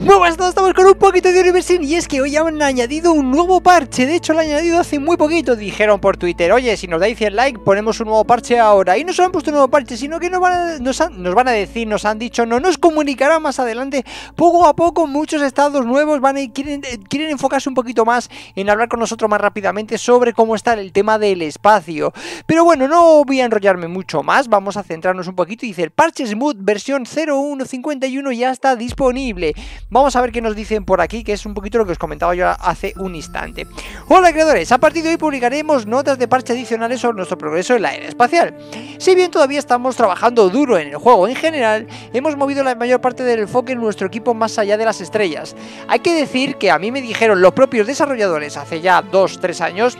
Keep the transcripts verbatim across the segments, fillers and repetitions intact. Muy buenas a todos, estamos con un poquito de Universim y es que hoy han añadido un nuevo parche. De hecho, lo han añadido hace muy poquito. Dijeron por Twitter, oye, si nos dais el like, ponemos un nuevo parche ahora. Y no solo han puesto un nuevo parche, sino que nos van a, nos han, nos van a decir, nos han dicho, no nos comunicarán más adelante. Poco a poco muchos estados nuevos van a, quieren, quieren enfocarse un poquito más en hablar con nosotros más rápidamente sobre cómo está el tema del espacio. Pero bueno, no voy a enrollarme mucho más, vamos a centrarnos un poquito. Dice, el parche Smooth versión cero punto uno punto cincuenta y uno ya está disponible. Vamos a ver qué nos dicen por aquí, que es un poquito lo que os comentaba yo hace un instante. Hola creadores, a partir de hoy publicaremos notas de parche adicionales sobre nuestro progreso en la era espacial. Si bien todavía estamos trabajando duro en el juego en general, hemos movido la mayor parte del enfoque en nuestro equipo más allá de las estrellas. Hay que decir que a mí me dijeron los propios desarrolladores hace ya dos tres años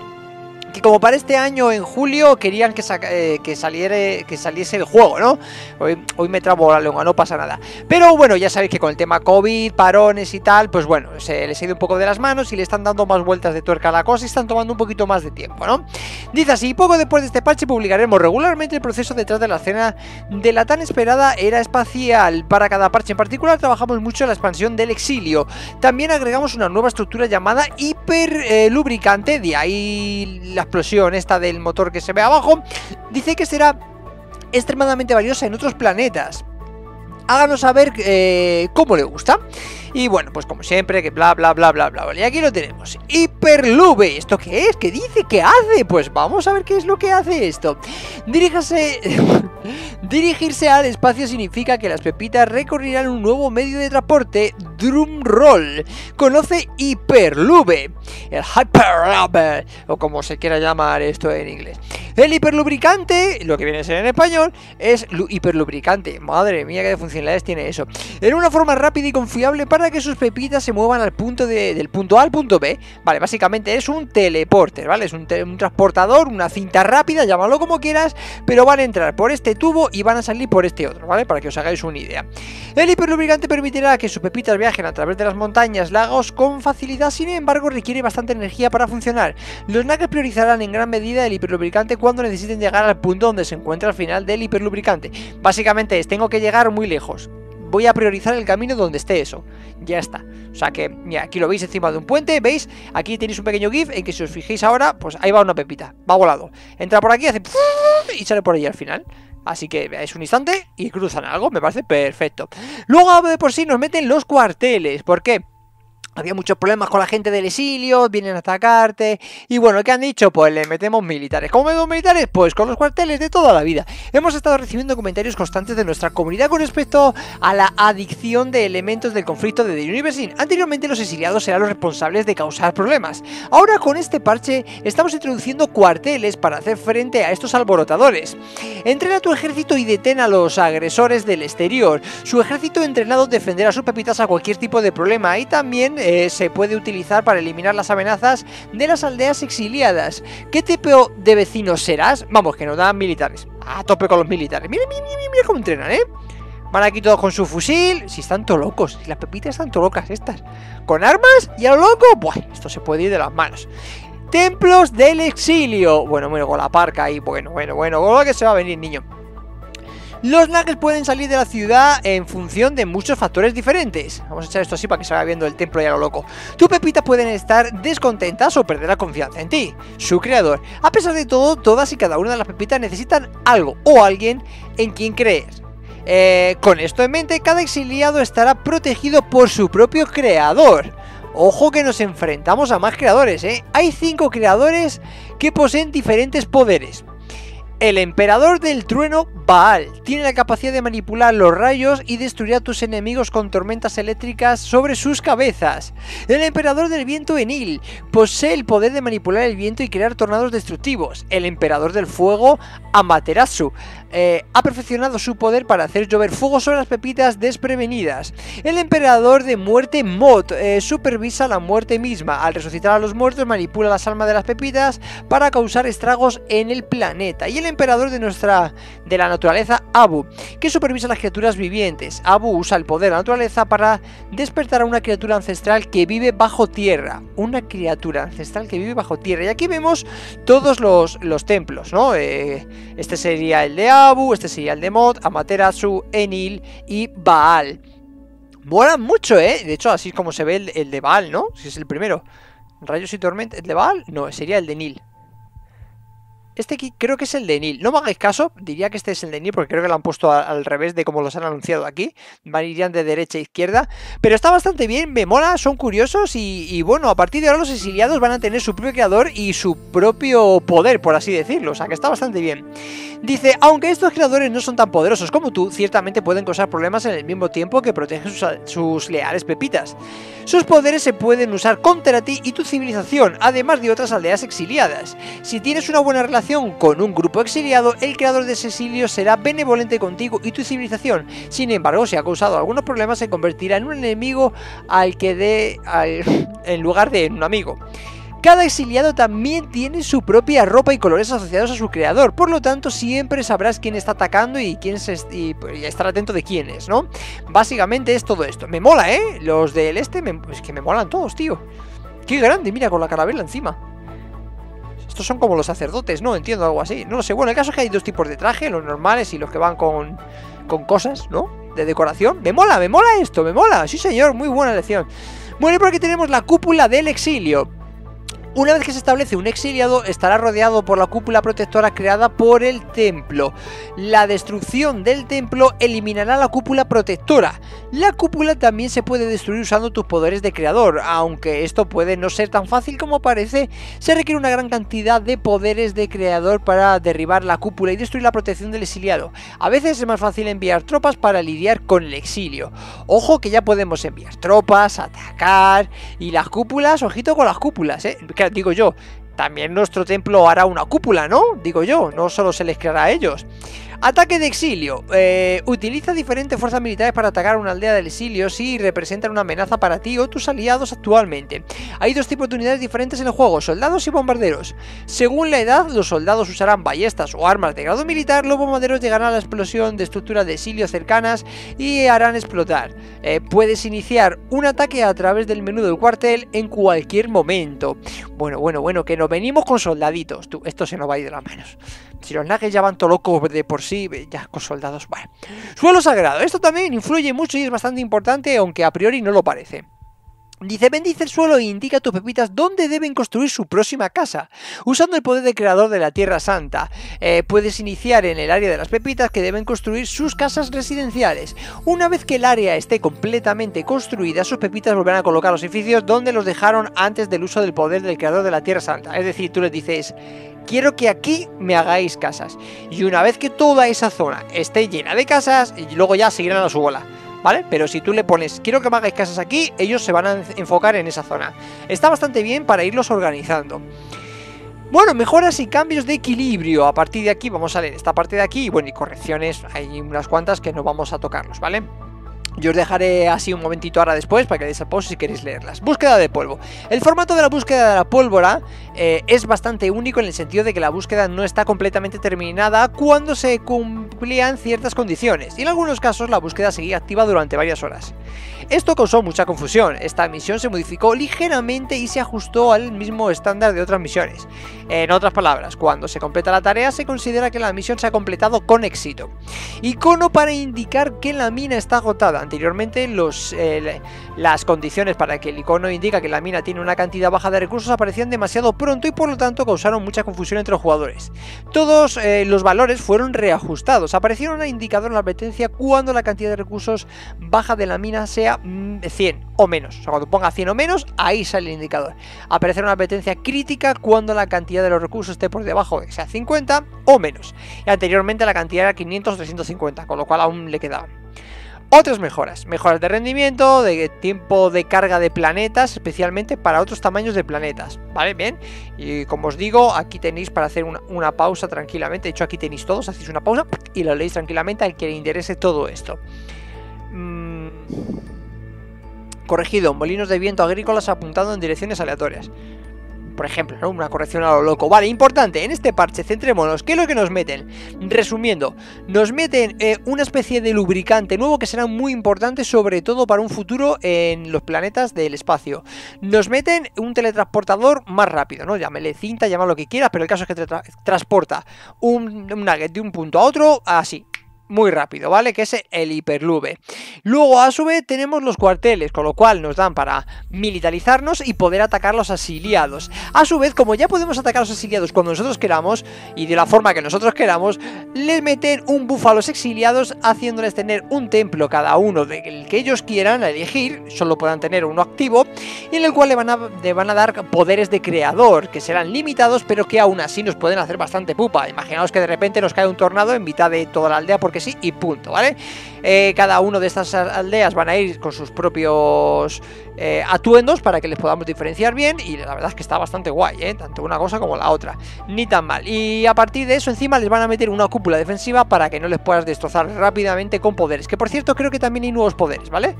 que como para este año en julio querían que, sa eh, que, saliere, que saliese el juego, ¿no? Hoy, hoy me trabo la lengua, no pasa nada. Pero bueno, ya sabéis que con el tema COVID, parones y tal, pues bueno, se les ha ido un poco de las manos y le están dando más vueltas de tuerca a la cosa y están tomando un poquito más de tiempo, ¿no? Dice así, poco después de este parche publicaremos regularmente el proceso detrás de la escena de la tan esperada era espacial. Para cada parche en particular trabajamos mucho en la expansión del exilio. También agregamos una nueva estructura llamada hiperlubricante, eh, de ahí la explosión esta del motor que se ve abajo. Dice que será extremadamente valiosa en otros planetas. Háganos saber eh, cómo le gusta. Y bueno, pues como siempre, que bla, bla, bla, bla, bla, vale. Y aquí lo tenemos. Hyperlube. ¿Esto qué es? ¿Qué dice? ¿Qué hace? Pues vamos a ver qué es lo que hace esto. Diríjase... Dirigirse al espacio significa que las pepitas recorrirán un nuevo medio de transporte. Drumroll. Conoce Hyperlube. El Hyperlube, o como se quiera llamar esto en inglés. El hiperlubricante, lo que viene a ser en español, es hiperlubricante. Madre mía, qué funcionalidades tiene eso. En una forma rápida y confiable para que sus pepitas se muevan al punto de, del punto A al punto B. Vale, básicamente es un teleporter, ¿vale? Es un, te un transportador, una cinta rápida, llámalo como quieras, pero van a entrar por este tubo y van a salir por este otro, ¿vale? Para que os hagáis una idea. El hiperlubricante permitirá que sus pepitas viajen a través de las montañas, lagos con facilidad, sin embargo requiere bastante energía para funcionar. Los naques priorizarán en gran medida el hiperlubricante cuando necesiten llegar al punto donde se encuentra al final del hiperlubricante. Básicamente es, tengo que llegar muy lejos, voy a priorizar el camino donde esté eso. Ya está. O sea que, mira, aquí lo veis encima de un puente, ¿veis? Aquí tenéis un pequeño gif en que si os fijéis ahora, pues ahí va una pepita, va volado. Entra por aquí, hace... y sale por ahí al final. Así que veáis un instante y cruzan algo, me parece perfecto. Luego de por sí nos meten los cuarteles. ¿Por qué? Había muchos problemas con la gente del exilio, vienen a atacarte. Y bueno, ¿qué han dicho? Pues le metemos militares. ¿Cómo metemos militares? Pues con los cuarteles de toda la vida. Hemos estado recibiendo comentarios constantes de nuestra comunidad con respecto a la adicción de elementos del conflicto de The Universim. Anteriormente los exiliados eran los responsables de causar problemas. Ahora con este parche estamos introduciendo cuarteles para hacer frente a estos alborotadores. Entrena tu ejército y detén a los agresores del exterior. Su ejército entrenado defenderá a sus pepitas a cualquier tipo de problema y también... Eh, se puede utilizar para eliminar las amenazas de las aldeas exiliadas. ¿Qué tipo de vecinos serás? Vamos, que nos dan militares. A tope con los militares. Mira, mira, mira, mira cómo entrenan, ¿eh? Van aquí todos con su fusil. Si están todos locos, si las pepitas están todos locas estas. Con armas y a lo loco. Buah, esto se puede ir de las manos. Templos del exilio. Bueno, bueno, con la parca ahí. Bueno, bueno, bueno, con lo que se va a venir, niño. Los naques pueden salir de la ciudad en función de muchos factores diferentes. Vamos a echar esto así para que se vaya viendo el templo y a lo loco. Tus pepitas pueden estar descontentas o perder la confianza en ti, su creador. A pesar de todo, todas y cada una de las pepitas necesitan algo o alguien en quien creer. Eh, con esto en mente, cada exiliado estará protegido por su propio creador. Ojo que nos enfrentamos a más creadores, ¿eh? Hay cinco creadores que poseen diferentes poderes. El emperador del trueno, Baal, tiene la capacidad de manipular los rayos y destruir a tus enemigos con tormentas eléctricas sobre sus cabezas. El emperador del viento, Enil, posee el poder de manipular el viento y crear tornados destructivos. El emperador del fuego, Amaterasu, eh, ha perfeccionado su poder para hacer llover fuego sobre las pepitas desprevenidas. El emperador de muerte, Mot, eh, supervisa la muerte misma. Al resucitar a los muertos, manipula las almas de las pepitas para causar estragos en el planeta. Y el emperador de nuestra de la naturaleza, Abu, que supervisa a las criaturas vivientes. Abu usa el poder de la naturaleza para despertar a una criatura ancestral que vive bajo tierra. Una criatura ancestral que vive bajo tierra. Y aquí vemos todos los, los templos, ¿no? Eh, este sería el de Abu, este sería el de Mot, Amaterasu, Enil y Baal. Mola mucho, ¿eh? De hecho, así es como se ve el, el de Baal, ¿no? Si es el primero. Rayos y tormentas. ¿El de Baal? No, sería el de Enil. Este aquí creo que es el de Enil. No me hagáis caso, diría que este es el de Enil porque creo que lo han puesto a, al revés de como los han anunciado aquí. Van irían de derecha a izquierda. Pero está bastante bien, me mola, son curiosos y, y bueno, a partir de ahora los exiliados van a tener su propio creador y su propio poder, por así decirlo. O sea, que está bastante bien. Dice, aunque estos creadores no son tan poderosos como tú, ciertamente pueden causar problemas en el mismo tiempo que protegen sus, sus leales pepitas. Sus poderes se pueden usar contra ti y tu civilización, además de otras aldeas exiliadas. Si tienes una buena relación con un grupo exiliado, el creador de ese exilio será benevolente contigo y tu civilización. Sin embargo, si ha causado algunos problemas, se convertirá en un enemigo al que dé en lugar de en un amigo. Cada exiliado también tiene su propia ropa y colores asociados a su creador, por lo tanto siempre sabrás quién está atacando y quién se est y, y estar atento de quién es, ¿no? Básicamente es todo esto. Me mola, ¿eh? Los del este me es que me molan todos, tío. Qué grande, mira, con la carabela encima. Estos son como los sacerdotes, ¿no? Entiendo, algo así. No lo sé. Bueno, el caso es que hay dos tipos de traje, los normales y los que van con, con cosas, ¿no? De decoración. Me mola, me mola esto, me mola. Sí, señor, muy buena elección. Bueno, y por aquí tenemos la cúpula del exilio. Una vez que se establece un exiliado, estará rodeado por la cúpula protectora creada por el templo. La destrucción del templo eliminará la cúpula protectora. La cúpula también se puede destruir usando tus poderes de creador, aunque esto puede no ser tan fácil como parece. Se requiere una gran cantidad de poderes de creador para derribar la cúpula y destruir la protección del exiliado. A veces es más fácil enviar tropas para lidiar con el exilio. Ojo que ya podemos enviar tropas, atacar y las cúpulas, ojito con las cúpulas, ¿eh? Digo yo, también nuestro templo hará una cúpula, ¿no? Digo yo, no solo se les creará a ellos. Ataque de exilio. Eh, utiliza diferentes fuerzas militares para atacar una aldea del exilio si representan una amenaza para ti o tus aliados actualmente. Hay dos tipos de unidades diferentes en el juego, soldados y bombarderos. Según la edad, los soldados usarán ballestas o armas de grado militar, los bombarderos llegarán a la explosión de estructuras de exilio cercanas y harán explotar. Eh, puedes iniciar un ataque a través del menú del cuartel en cualquier momento. Bueno, bueno, bueno, que nos venimos con soldaditos. Tú, esto se nos va a ir de las manos. Si los nages ya van todo locos de por sí, ya con soldados, vale. Suelo sagrado, esto también influye mucho y es bastante importante, aunque a priori no lo parece. Dice, bendice el suelo e indica a tus pepitas dónde deben construir su próxima casa, usando el poder de creador de la Tierra Santa. Eh, puedes iniciar en el área de las pepitas que deben construir sus casas residenciales. Una vez que el área esté completamente construida, sus pepitas volverán a colocar los edificios donde los dejaron antes del uso del poder del creador de la Tierra Santa. Es decir, tú les dices, quiero que aquí me hagáis casas. Y una vez que toda esa zona esté llena de casas, luego ya seguirán a su bola. ¿Vale? Pero si tú le pones, quiero que me hagáis casas aquí, ellos se van a enfocar en esa zona. Está bastante bien para irlos organizando. Bueno, mejoras y cambios de equilibrio. A partir de aquí vamos a leer esta parte de aquí. Y bueno, y correcciones, hay unas cuantas que no vamos a tocarlos, ¿vale? Yo os dejaré así un momentito ahora después para que deis al pause si queréis leerlas. Búsqueda de polvo. El formato de la búsqueda de la pólvora eh, es bastante único en el sentido de que la búsqueda no está completamente terminada cuando se cumplían ciertas condiciones. Y en algunos casos la búsqueda seguía activa durante varias horas. Esto causó mucha confusión. Esta misión se modificó ligeramente y se ajustó al mismo estándar de otras misiones. En otras palabras, cuando se completa la tarea se considera que la misión se ha completado con éxito. Icono para indicar que la mina está agotada. Anteriormente los, eh, las condiciones para que el icono indique que la mina tiene una cantidad baja de recursos aparecían demasiado pronto y por lo tanto causaron mucha confusión entre los jugadores. Todos eh, los valores fueron reajustados. Aparecieron un indicador en la advertencia cuando la cantidad de recursos baja de la mina sea cien o menos, o sea, cuando ponga cien o menos, ahí sale el indicador. Aparecerá una advertencia crítica cuando la cantidad de los recursos esté por debajo de sea cincuenta o menos, y anteriormente la cantidad era quinientos o trescientos cincuenta, con lo cual aún le quedaban. Otras mejoras, mejoras de rendimiento, de tiempo de carga de planetas, especialmente para otros tamaños de planetas, ¿vale? Bien, y como os digo, aquí tenéis para hacer una, una pausa tranquilamente, de hecho aquí tenéis todos, hacéis una pausa y lo leéis tranquilamente al que le interese todo esto. Mm. Corregido, molinos de viento agrícolas apuntando en direcciones aleatorias. Por ejemplo, ¿no? Una corrección a lo loco. Vale, importante, en este parche centrémonos. ¿Qué es lo que nos meten? Resumiendo, nos meten eh, una especie de lubricante nuevo que será muy importante, sobre todo para un futuro en los planetas del espacio. Nos meten un teletransportador más rápido, ¿no? Llámele cinta, llámalo lo que quieras, pero el caso es que te tra transporta un, un nugget de un punto a otro, así. muy rápido, ¿vale? Que es el Hyperlube. Luego a su vez tenemos los cuarteles, con lo cual nos dan para militarizarnos y poder atacar los asiliados. A su vez, como ya podemos atacar a los asiliados cuando nosotros queramos y de la forma que nosotros queramos, les meten un buff a los exiliados, haciéndoles tener un templo cada uno del que ellos quieran elegir, solo puedan tener uno activo, y en el cual le van a, le van a dar poderes de creador, que serán limitados, pero que aún así nos pueden hacer bastante pupa. Imaginaos que de repente nos cae un tornado en mitad de toda la aldea porque sí y punto, ¿vale? Eh, cada uno de estas aldeas van a ir con sus propios eh, atuendos para que les podamos diferenciar bien, y la verdad es que está bastante guay, ¿eh? Tanto una cosa como la otra, ni tan mal. Y a partir de eso encima les van a meter una cúpula defensiva para que no les puedas destrozar rápidamente con poderes, que por cierto creo que también hay nuevos poderes, ¿vale?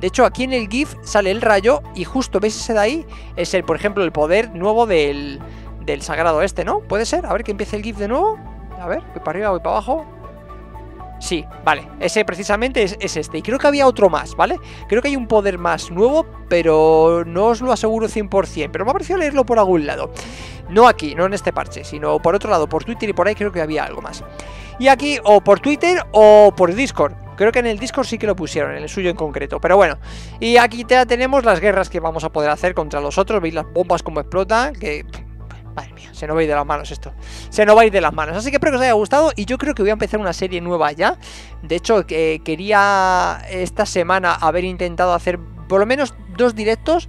De hecho aquí en el GIF sale el rayo y justo ves ese de ahí, es el, por ejemplo, el poder nuevo del, del sagrado este, ¿no? ¿Puede ser? A ver que empiece el GIF de nuevo. A ver, voy para arriba, voy para abajo. Sí, vale, ese precisamente es, es este. Y creo que había otro más, ¿vale? Creo que hay un poder más nuevo, pero no os lo aseguro cien por cien. Pero me ha parecido leerlo por algún lado. No aquí, no en este parche, sino por otro lado, por Twitter y por ahí creo que había algo más. Y aquí, o por Twitter o por Discord. Creo que en el Discord sí que lo pusieron, en el suyo en concreto. Pero bueno, y aquí ya tenemos las guerras que vamos a poder hacer contra los otros. Veis las bombas como explotan, que... madre mía, se nos va a ir de las manos esto. Se nos va a ir de las manos. Así que espero que os haya gustado. Y yo creo que voy a empezar una serie nueva ya. De hecho, eh, quería esta semana haber intentado hacer por lo menos dos directos.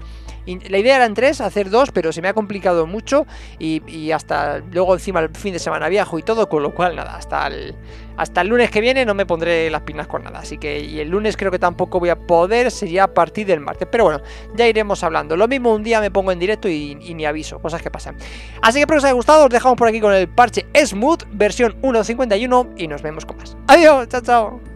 La idea eran tres, hacer dos, pero se me ha complicado mucho. Y, y hasta luego encima el fin de semana viajo y todo. Con lo cual, nada, hasta el, hasta el lunes que viene no me pondré las pinas con nada. Así que y el lunes creo que tampoco voy a poder. Sería a partir del martes. Pero bueno, ya iremos hablando. Lo mismo un día me pongo en directo y, y ni aviso. Cosas que pasan. Así que espero que os haya gustado. Os dejamos por aquí con el parche Smooth, versión uno punto cincuenta y uno. Y nos vemos con más. Adiós, chao, chao.